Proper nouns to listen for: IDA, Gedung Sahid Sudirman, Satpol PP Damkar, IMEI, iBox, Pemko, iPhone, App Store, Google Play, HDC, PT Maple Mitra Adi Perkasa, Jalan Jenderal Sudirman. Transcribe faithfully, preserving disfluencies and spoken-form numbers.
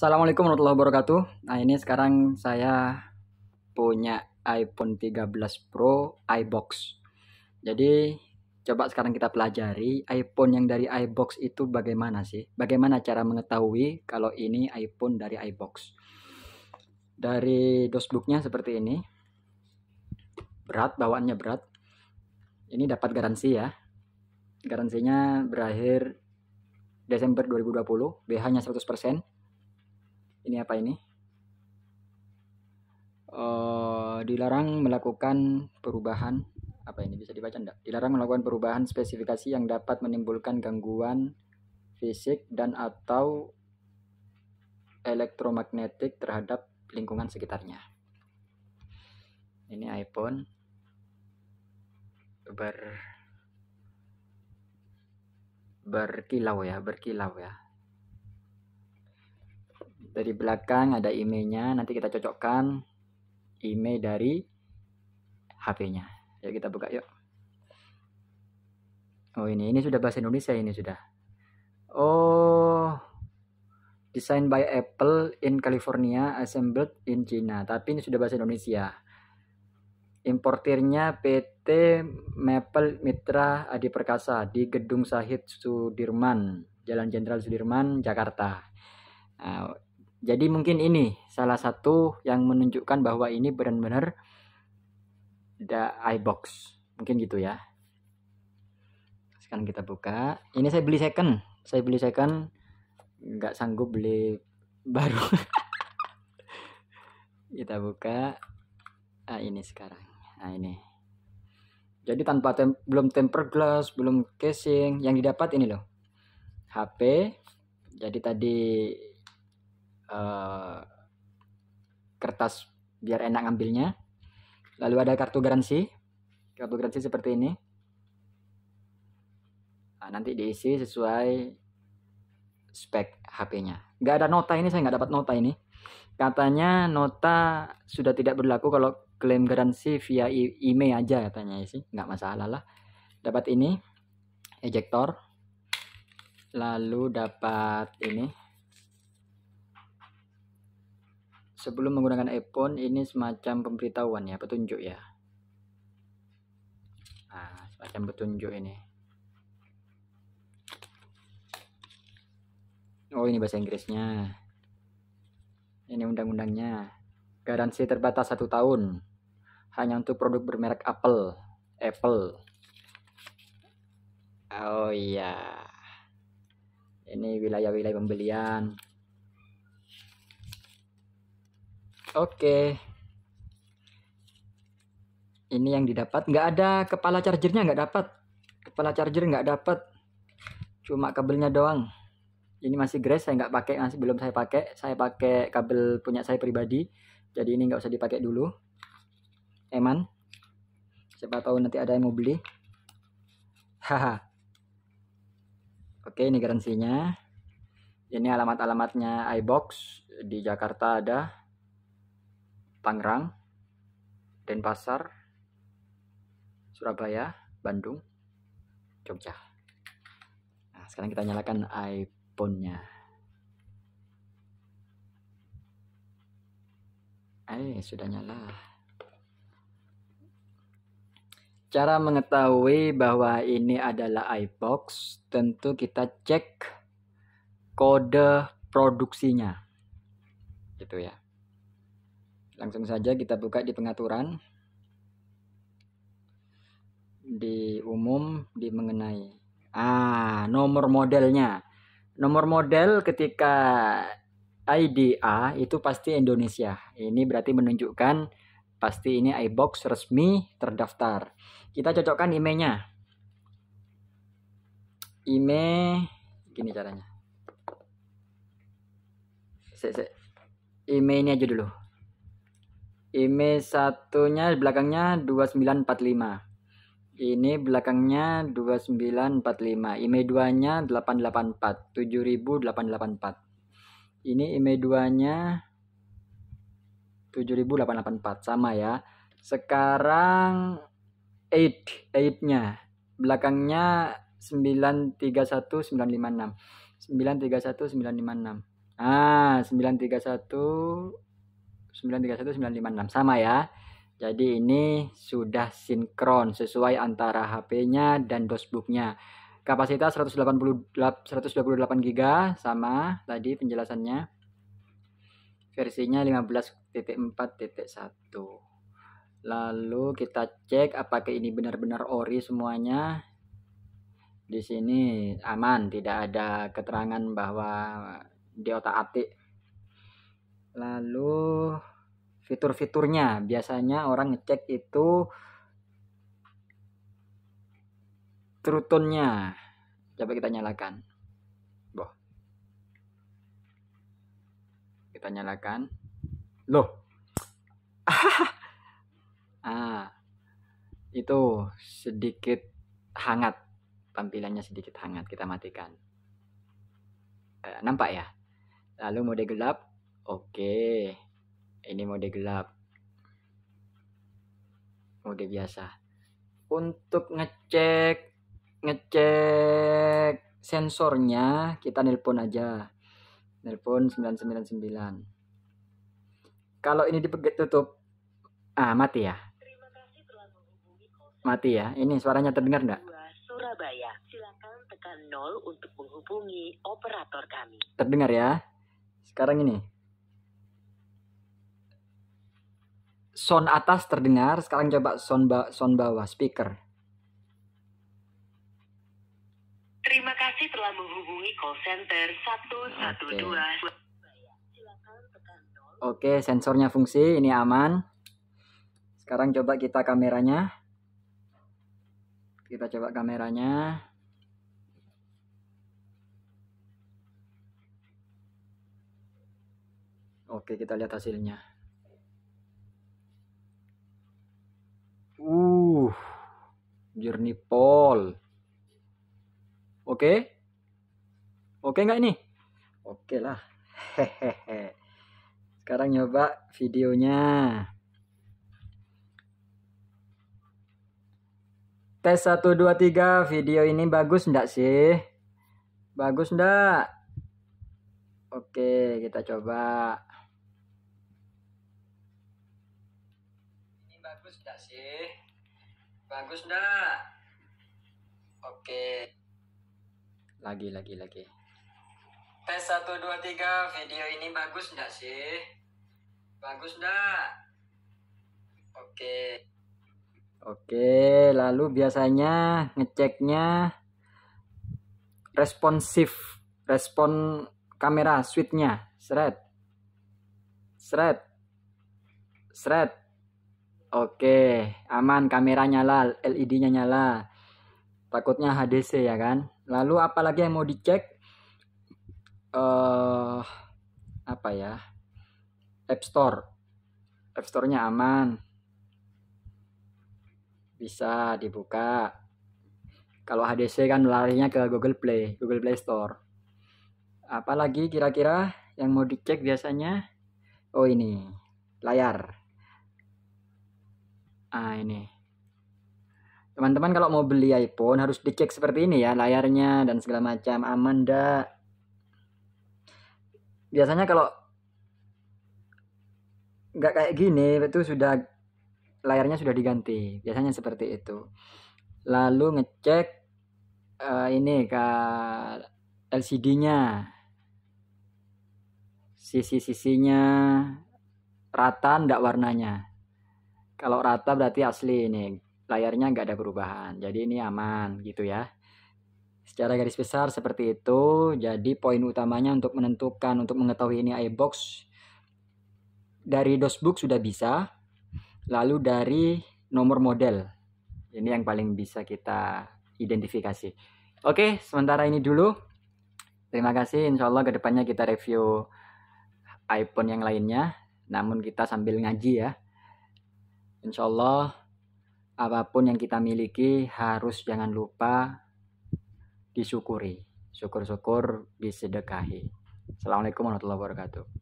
Assalamualaikum warahmatullahi wabarakatuh. Nah, ini sekarang saya punya iPhone tiga belas Pro iBox. Jadi coba sekarang kita pelajari iPhone yang dari iBox itu bagaimana sih? Bagaimana cara mengetahui kalau ini iPhone dari iBox? Dari dosbooknya seperti ini. Berat, bawaannya berat. Ini dapat garansi ya. Garansinya berakhir Desember dua ribu dua puluh, B H-nya seratus persen. Ini apa ini? Uh, dilarang melakukan perubahan. Apa ini, bisa dibaca enggak? Dilarang melakukan perubahan spesifikasi yang dapat menimbulkan gangguan fisik dan atau elektromagnetik terhadap lingkungan sekitarnya. Ini iPhone ber berkilau ya, berkilau ya. Dari belakang ada I M E I-nya, nanti kita cocokkan I M E I dari H P-nya. Yuk kita buka yuk. Oh ini, ini sudah bahasa Indonesia ini sudah. Oh, designed by Apple in California, assembled in China. Tapi ini sudah bahasa Indonesia. Importirnya P T Maple Mitra Adi Perkasa di Gedung Sahid Sudirman, Jalan Jenderal Sudirman, Jakarta. Nah, jadi mungkin ini salah satu yang menunjukkan bahwa ini benar-benar the iBox. Mungkin gitu ya. Sekarang kita buka. Ini saya beli second. Saya beli second. Nggak sanggup beli baru. Kita buka. Nah, ini sekarang. Nah, ini. Jadi tanpa tem belum temper glass, belum casing. Yang didapat ini loh. H P. Jadi tadi Uh, kertas biar enak ngambilnya, lalu ada kartu garansi kartu garansi seperti ini. Nah, nanti diisi sesuai spek H P-nya. Nggak ada nota, ini saya nggak dapat nota. Ini katanya nota sudah tidak berlaku kalau klaim garansi via email aja katanya sih, nggak masalah lah. Dapat ini ejector, lalu dapat ini. Sebelum menggunakan iPhone, ini semacam pemberitahuan ya, petunjuk ya. Nah, semacam petunjuk ini. Oh, ini bahasa Inggrisnya. Ini undang-undangnya. Garansi terbatas satu tahun. Hanya untuk produk bermerek Apple. Apple. Oh iya. Ini wilayah-wilayah pembelian. Oke, ini yang didapat. Nggak ada kepala chargernya, nggak dapat. Kepala charger nggak dapat, cuma kabelnya doang. Ini masih grace, saya nggak pakai, masih belum saya pakai. Saya pakai kabel punya saya pribadi, jadi ini nggak usah dipakai dulu. Eman, siapa tahu nanti ada yang mau beli. Haha. Oke, ini garansinya. Ini alamat-alamatnya iBox di Jakarta ada. Tangerang, Denpasar, Surabaya, Bandung, Jogja. Nah, sekarang kita nyalakan iPhone-nya. Eh, sudah nyala. Cara mengetahui bahwa ini adalah iBox, tentu kita cek kode produksinya. Gitu ya. Langsung saja kita buka di pengaturan, di umum, di mengenai ah nomor modelnya. Nomor model ketika I D A itu pasti Indonesia. Ini berarti menunjukkan pasti ini iBox resmi terdaftar. Kita cocokkan I M E I-nya. I M E I gini caranya. I M E I ini aja dulu. I M E I satunya belakangnya dua sembilan empat lima. Ini belakangnya dua sembilan empat lima. I M E I duanya delapan delapan empat, tujuh ribu delapan ratus delapan puluh empat. Ini I M E I duanya tujuh ribu delapan ratus delapan puluh empat sama ya. Sekarang delapan delapan-nya belakangnya sembilan tiga satu sembilan lima enam. sembilan tiga satu sembilan lima enam. Ah, sembilan tiga satu sembilan tiga satu sembilan lima enam sama ya. Jadi ini sudah sinkron sesuai antara H P-nya dan dosbooknya. Kapasitas seratus delapan puluh delapan giga byte sama tadi penjelasannya. Versinya lima belas titik empat titik satu. Lalu kita cek apakah ini benar-benar ori semuanya. Di sini aman, tidak ada keterangan bahwa di otak-atik. Lalu fitur-fiturnya, biasanya orang ngecek itu true tone-nya. Coba kita nyalakan. Boh. Kita nyalakan. Loh. Ah. Itu sedikit hangat. Tampilannya sedikit hangat. Kita matikan. Eh, nampak ya? Lalu mode gelap. Oke. Ini mode gelap, mode biasa. Untuk ngecek ngecek sensornya kita nelpon aja, nelpon sembilan sembilan sembilan. Kalau ini ditutup, ah mati ya, mati ya. Ini suaranya terdengar enggak? Surabaya, silakan tekan nol untuk menghubungi operator kami. Terdengar ya? Sekarang ini sound atas terdengar, sekarang coba sound, ba sound bawah, speaker. Terima kasih telah menghubungi call center satu satu dua. Oke, okay, sensornya fungsi, ini aman. Sekarang coba kita kameranya. Kita coba kameranya. Oke, okay, kita lihat hasilnya. Uh, Journey Paul. Oke, okay. Oke okay nggak ini? Oke okay lah. Hehehe. Sekarang nyoba videonya. Tes satu dua tiga. Video ini bagus ndak sih? Bagus ndak? Oke okay, kita coba. Bagus enggak sih? Bagus enggak? Oke. Lagi, lagi, lagi. Tes satu dua tiga, video ini bagus enggak sih? Bagus enggak? Oke. Oke, lalu biasanya ngeceknya responsif, respon kamera switch-nya. Seret. Seret. Seret. Oke, aman, kamera nyala, L E D-nya nyala. Takutnya H D C ya kan. Lalu apalagi yang mau dicek? Uh, apa ya? App Store. App Store-nya aman. Bisa dibuka. Kalau H D C kan larinya ke Google Play, Google Play Store. Apalagi kira-kira yang mau dicek biasanya? Oh, ini. Layar. Ah, ini teman-teman kalau mau beli iPhone harus dicek seperti ini ya, layarnya dan segala macam, aman ndak. Biasanya kalau nggak kayak gini itu sudah layarnya sudah diganti, biasanya seperti itu. Lalu ngecek uh, ini ke L C D-nya, sisi-sisinya rata ndak warnanya. Kalau rata berarti asli, ini layarnya nggak ada perubahan. Jadi ini aman gitu ya. Secara garis besar seperti itu. Jadi poin utamanya untuk menentukan, untuk mengetahui ini iBox, dari dosbook sudah bisa. Lalu dari nomor model. Ini yang paling bisa kita identifikasi. Oke, sementara ini dulu. Terima kasih. Insya Allah kedepannya kita review iPhone yang lainnya. Namun kita sambil ngaji ya. Insya Allah, apapun yang kita miliki harus jangan lupa disyukuri. Syukur-syukur disedekahi. Assalamualaikum warahmatullahi wabarakatuh.